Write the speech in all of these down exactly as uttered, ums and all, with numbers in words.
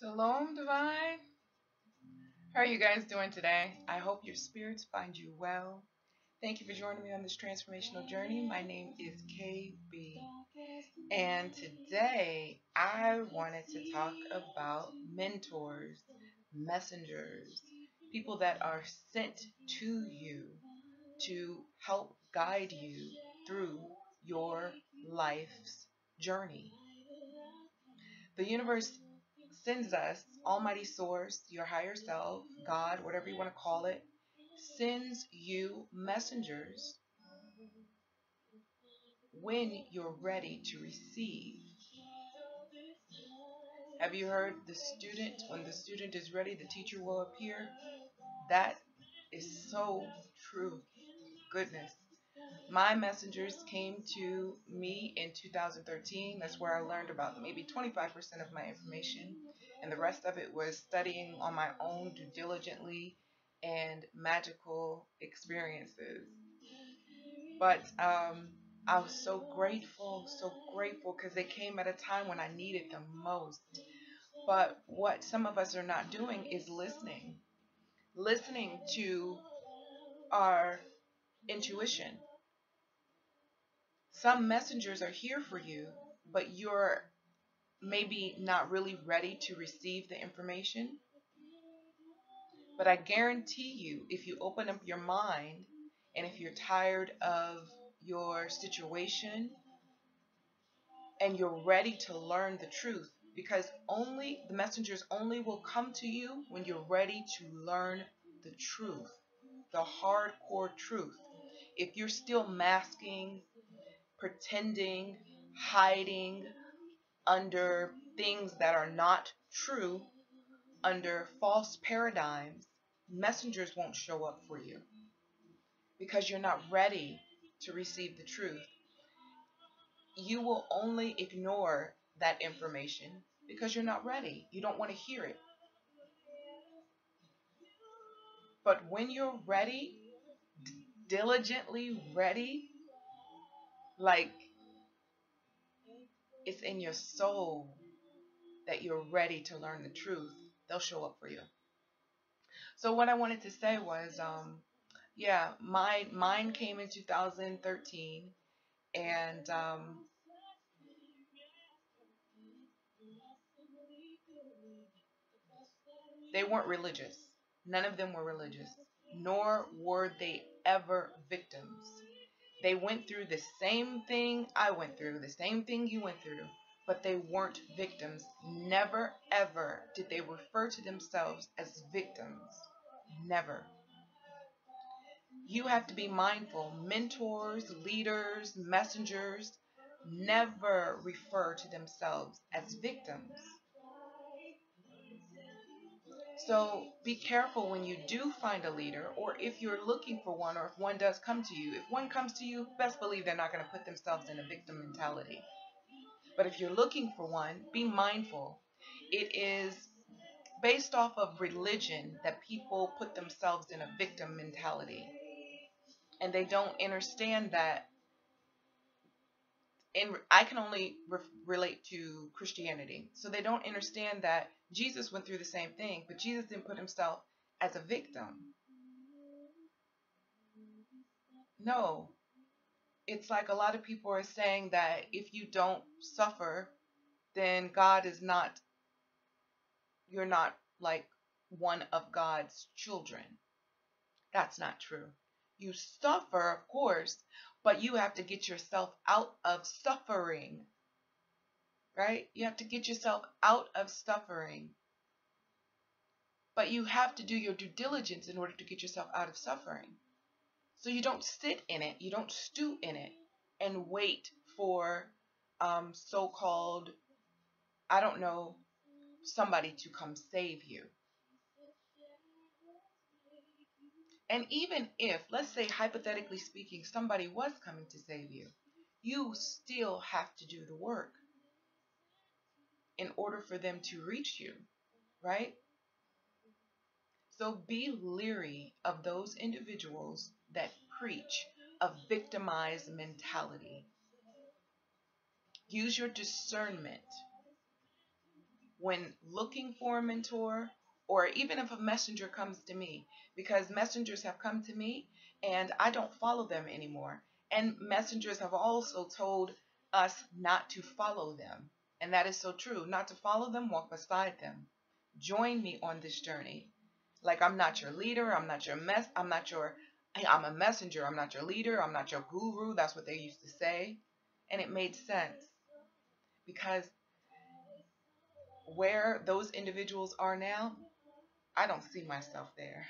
Shalom Divine. How are you guys doing today? I hope your spirits find you well. Thank you for joining me on this transformational journey. My name is K B, and today I wanted to talk about mentors, messengers, people that are sent to you to help guide you through your life's journey. The universe sends us, Almighty Source, your higher self, God, whatever you want to call it, sends you messengers when you're ready to receive. Have you heard the student? When the student is ready, the teacher will appear. That is so true. Goodness. My messengers came to me in two thousand thirteen. That's where I learned about maybe twenty-five percent of my information, and the rest of it was studying on my own due diligently and magical experiences. But um, I was so grateful, so grateful, because they came at a time when I needed them most. But what some of us are not doing is listening, listening to our intuition. Some messengers are here for you, but you're maybe not really ready to receive the information. But I guarantee you, if you open up your mind, and if you're tired of your situation, and you're ready to learn the truth, because only the messengers only will come to you when you're ready to learn the truth, the hardcore truth. If you're still masking, pretending, hiding under things that are not true, under false paradigms, messengers won't show up for you because you're not ready to receive the truth. You will only ignore that information because you're not ready. You don't want to hear it. But when you're ready, diligently ready, like it's in your soul that you're ready to learn the truth, they'll show up for you. So what I wanted to say was, um, yeah, my mine came in two thousand thirteen, and um, they weren't religious. None of them were religious, nor were they ever victims. They went through the same thing I went through, the same thing you went through, but they weren't victims. Never, ever did they refer to themselves as victims. Never. You have to be mindful. Mentors, leaders, messengers never refer to themselves as victims. So be careful when you do find a leader, or if you're looking for one, or if one does come to you. If one comes to you, best believe they're not going to put themselves in a victim mentality. But if you're looking for one, be mindful. It is based off of religion that people put themselves in a victim mentality. And they don't understand that. And I can only re relate to Christianity. So they don't understand that Jesus went through the same thing, but Jesus didn't put himself as a victim. No. It's like a lot of people are saying that if you don't suffer, then God is not, you're not like one of God's children. That's not true. You suffer, of course, but you have to get yourself out of suffering, right? You have to get yourself out of suffering. But you have to do your due diligence in order to get yourself out of suffering. So you don't sit in it, you don't stew in it, and wait for um, so-called, I don't know, somebody to come save you. And even if, let's say hypothetically speaking, somebody was coming to save you, you still have to do the work in order for them to reach you, right? So be leery of those individuals that preach a victimized mentality. Use your discernment. when looking for a mentor, or even if a messenger comes to me, because messengers have come to me and I don't follow them anymore. And messengers have also told us not to follow them. And that is so true. Not to follow them, walk beside them. Join me on this journey. Like, I'm not your leader. I'm not your mess. I'm not your, I'm a messenger. I'm not your leader. I'm not your guru. That's what they used to say. And it made sense, because where those individuals are now, I don't see myself there.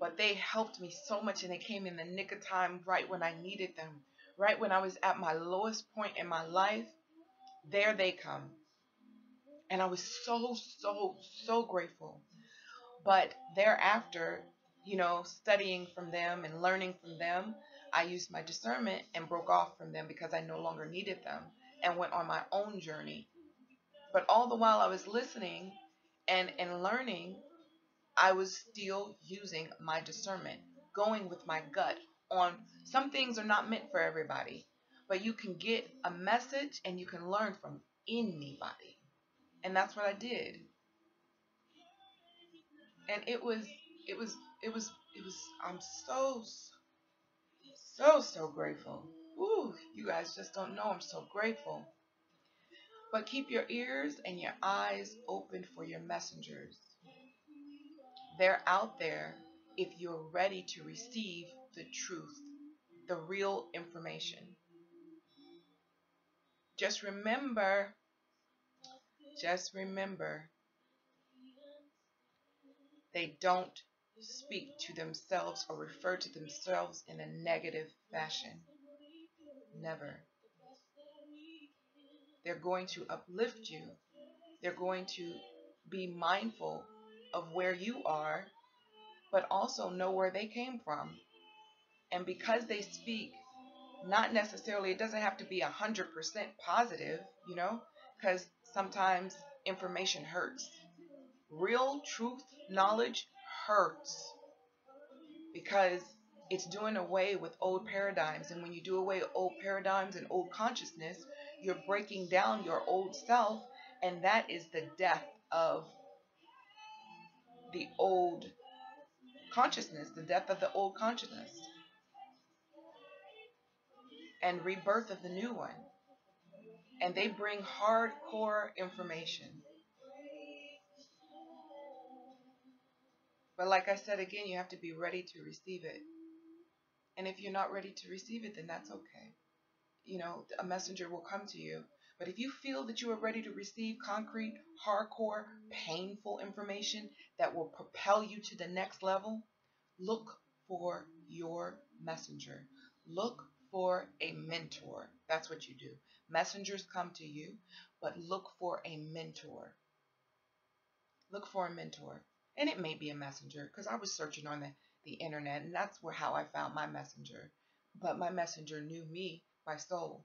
But they helped me so much, and they came in the nick of time, right when I needed them, right when I was at my lowest point in my life. There they come. And I was so, so, so grateful. But thereafter, you know, studying from them and learning from them, I used my discernment and broke off from them because I no longer needed them and went on my own journey. But all the while I was listening and, and learning, I was still using my discernment, going with my gut on some things are not meant for everybody, but you can get a message and you can learn from anybody. And that's what I did. And it was, it was, it was, it was, I'm so, so, so grateful. Ooh, you guys just don't know. I'm so grateful. But keep your ears and your eyes open for your messengers. They're out there if you're ready to receive the truth, the real information. Just remember, just remember, they don't speak to themselves or refer to themselves in a negative fashion. Never. They're going to uplift you. They're going to be mindful of where you are, but also know where they came from. And because they speak, not necessarily, it doesn't have to be one hundred percent positive, you know, because sometimes information hurts. Real truth knowledge hurts because it's doing away with old paradigms. And when you do away with old paradigms and old consciousness, you're breaking down your old self, and that is the death of the old consciousness, the death of the old consciousness, and rebirth of the new one. And they bring hardcore information. But like I said again, you have to be ready to receive it. And if you're not ready to receive it, then that's okay. You know, a messenger will come to you. But if you feel that you are ready to receive concrete, hardcore, painful information that will propel you to the next level, look for your messenger. Look for a mentor. That's what you do. Messengers come to you, but look for a mentor. Look for a mentor. And it may be a messenger, because I was searching on the, the internet, and that's where how I found my messenger. But my messenger knew me, my soul.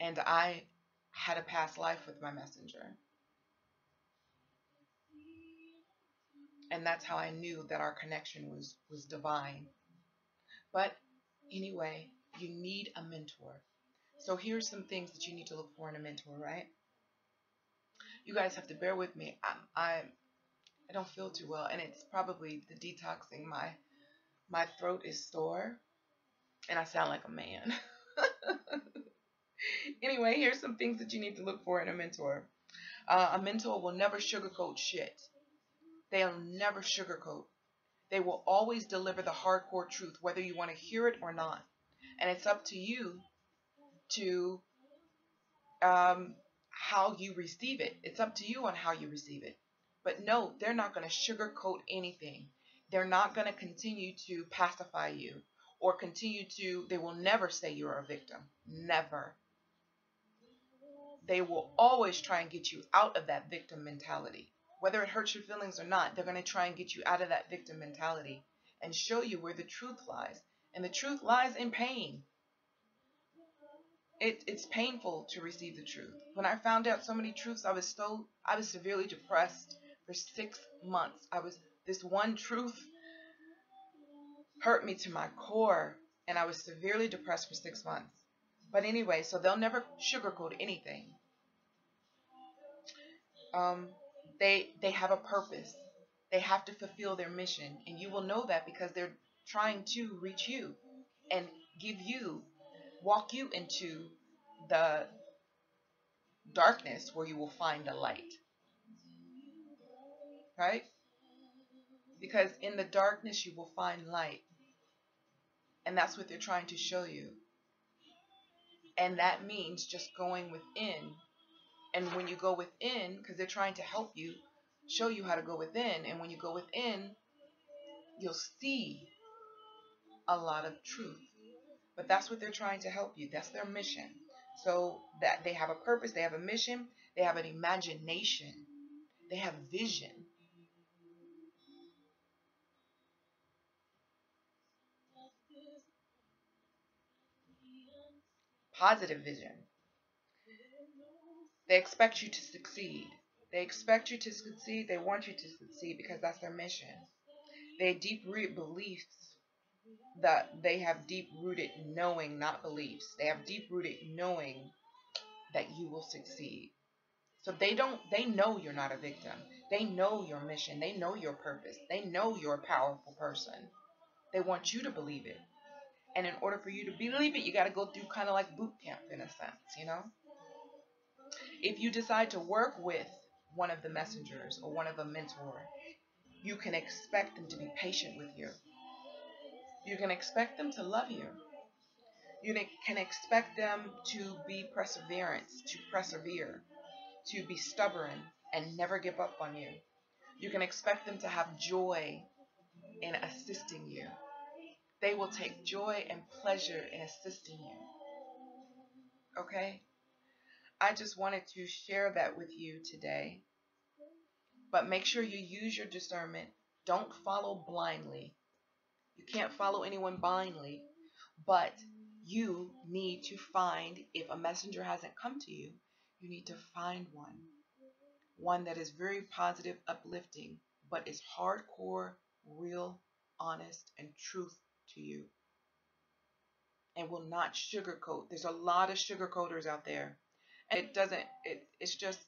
And I had a past life with my messenger. And that's how I knew that our connection was, was divine. But anyway, you need a mentor. So here's some things that you need to look for in a mentor, right? You guys have to bear with me. I, I, I don't feel too well, and it's probably the detoxing. My, my throat is sore, and I sound like a man. Anyway, here's some things that you need to look for in a mentor. Uh, a mentor will never sugarcoat shit. They'll never sugarcoat. They will always deliver the hardcore truth, whether you want to hear it or not. And it's up to you to um, how you receive it. It's up to you on how you receive it. But no, they're not going to sugarcoat anything. They're not going to continue to pacify you or continue to, they will never say you're a victim. Never. They will always try and get you out of that victim mentality. Whether it hurts your feelings or not, they're going to try and get you out of that victim mentality and show you where the truth lies. And the truth lies in pain. It, it's painful to receive the truth. When I found out so many truths, I was so, I was severely depressed for six months. I was, this one truth hurt me to my core, and I was severely depressed for six months. But anyway, so they'll never sugarcoat anything. um, they they have a purpose. They have to fulfill their mission, and you will know that because they're trying to reach you and give you, walk you into the darkness where you will find the light, right? Because in the darkness you will find light, and that's what they're trying to show you. And that means just going within. And when you go within, because they're trying to help you, show you how to go within, and when you go within, you'll see a lot of truth. But that's what they're trying to help you. That's their mission. So that they have a purpose, they have a mission, they have an imagination, they have vision. Positive vision. They expect you to succeed. They expect you to succeed. They want you to succeed because that's their mission. They have deep-rooted beliefs that they have deep-rooted knowing, not beliefs. They have deep-rooted knowing that you will succeed. So they don't, they know you're not a victim. They know your mission. They know your purpose. They know you're a powerful person. They want you to believe it. And in order for you to believe it, you got to go through kind of like boot camp in a sense, you know? If you decide to work with one of the messengers or one of a mentor, you can expect them to be patient with you. You can expect them to love you. You can expect them to be perseverant, to persevere, to be stubborn and never give up on you. You can expect them to have joy in assisting you. They will take joy and pleasure in assisting you. Okay? I just wanted to share that with you today. But make sure you use your discernment. Don't follow blindly. You can't follow anyone blindly, but you need to find, if a messenger hasn't come to you, you need to find one. One that is very positive, uplifting, but is hardcore, real, honest, and truth to you. And will not sugarcoat. There's a lot of sugarcoaters out there. It doesn't, it, it's just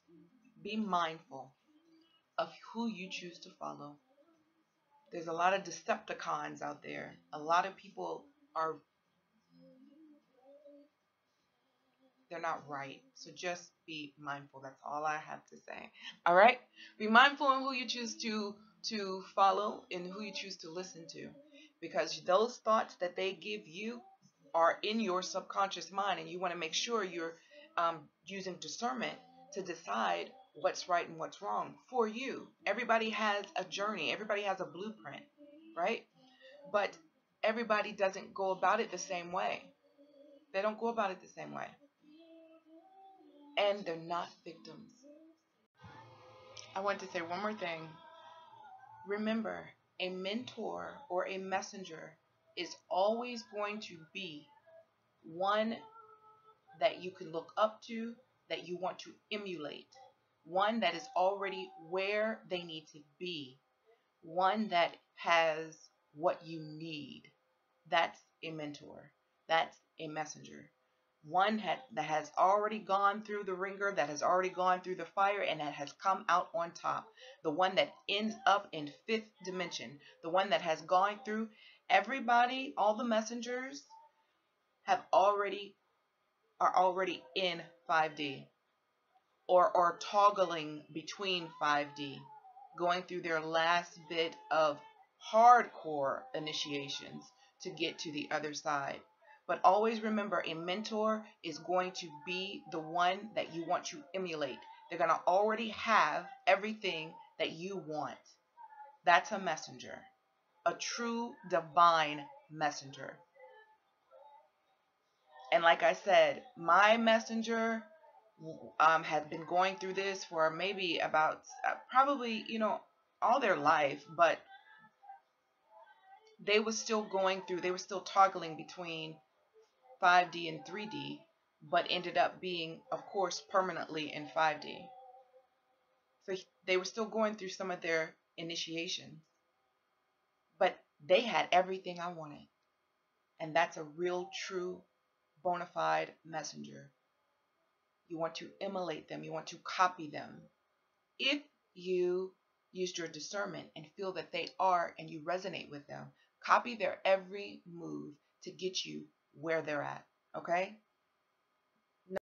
be mindful of who you choose to follow. There's a lot of Decepticons out there. A lot of people are, they're not right. So just be mindful. That's all I have to say. All right? Be mindful in who you choose to, to follow and who you choose to listen to. Because those thoughts that they give you are in your subconscious mind, and you want to make sure you're Um, using discernment to decide what's right and what's wrong for you. Everybody has a journey. Everybody has a blueprint, right? But everybody doesn't go about it the same way. They don't go about it the same way. And they're not victims. I want to say one more thing. Remember, a mentor or a messenger is always going to be one that you can look up to, that you want to emulate. One that is already where they need to be. One that has what you need. That's a mentor. That's a messenger. One that has already gone through the ringer, that has already gone through the fire, and that has come out on top. The one that ends up in fifth dimension. The one that has gone through. Everybody, all the messengers, have already are already in five D or are toggling between five D, going through their last bit of hardcore initiations to get to the other side. But always remember, a mentor is going to be the one that you want to emulate. They're going to already have everything that you want. That's a messenger, a true divine messenger. And like I said, my messenger um, has been going through this for maybe about uh, probably, you know, all their life, but they were still going through, they were still toggling between five D and three D, but ended up being, of course, permanently in five D. So they were still going through some of their initiations, but they had everything I wanted. And that's a real, true bona fide messenger. You want to emulate them. You want to copy them. if you use your discernment and feel that they are and you resonate with them, copy their every move to get you where they're at, okay?